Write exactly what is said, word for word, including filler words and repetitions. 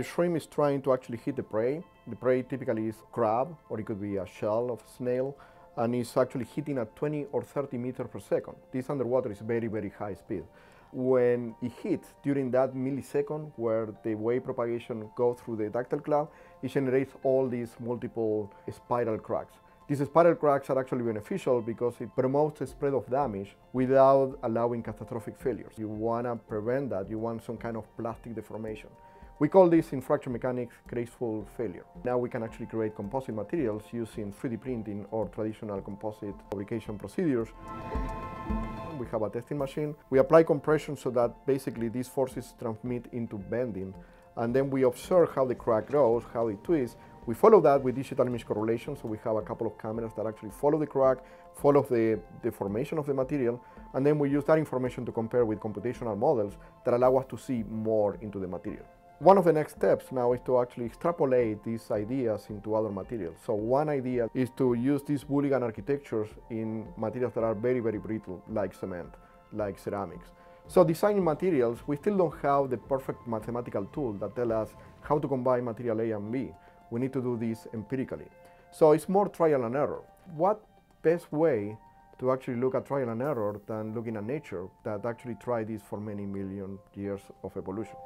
the shrimp is trying to actually hit the prey. The prey typically is crab, or it could be a shell of snail, and it's actually hitting at twenty or thirty meters per second. This underwater is very, very high speed. When it hits during that millisecond where the wave propagation goes through the dactyl cloud, it generates all these multiple spiral cracks. These spiral cracks are actually beneficial because it promotes the spread of damage without allowing catastrophic failures. You want to prevent that. You want some kind of plastic deformation. We call this in fracture mechanics graceful failure. Now we can actually create composite materials using three D printing or traditional composite fabrication procedures. We have a testing machine. We apply compression so that basically these forces transmit into bending, and then we observe how the crack grows, how it twists. We follow that with digital image correlation, so we have a couple of cameras that actually follow the crack, follow the, the formation of the material, and then we use that information to compare with computational models that allow us to see more into the material. One of the next steps now is to actually extrapolate these ideas into other materials. So one idea is to use these bouligand architectures in materials that are very, very brittle, like cement, like ceramics. So designing materials, we still don't have the perfect mathematical tool that tells us how to combine material A and B. We need to do this empirically. So it's more trial and error. What best way to actually look at trial and error than looking at nature that actually tried this for many million years of evolution?